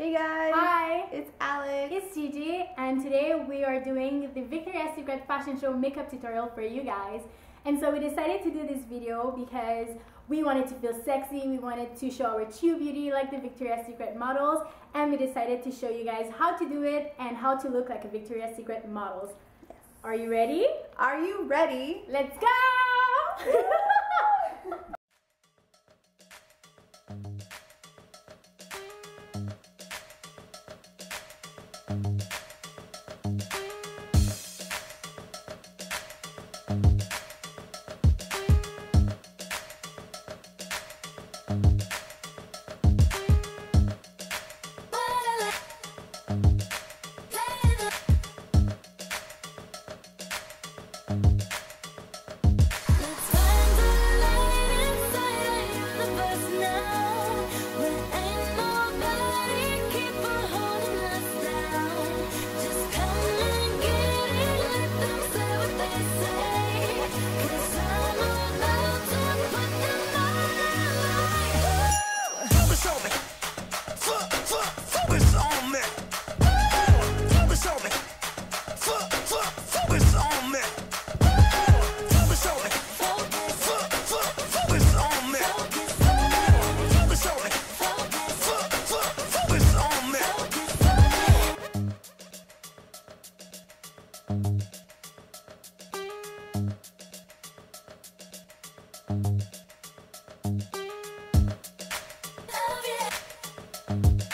Hey guys! Hi! It's Alex! It's Gigi, and today we are doing the Victoria's Secret Fashion Show makeup tutorial for you guys. And so we decided to do this video because we wanted to feel sexy, we wanted to show our true beauty like the Victoria's Secret models, and we decided to show you guys how to do it and how to look like a Victoria's Secret models. Yes. Are you ready? Are you ready? Let's go!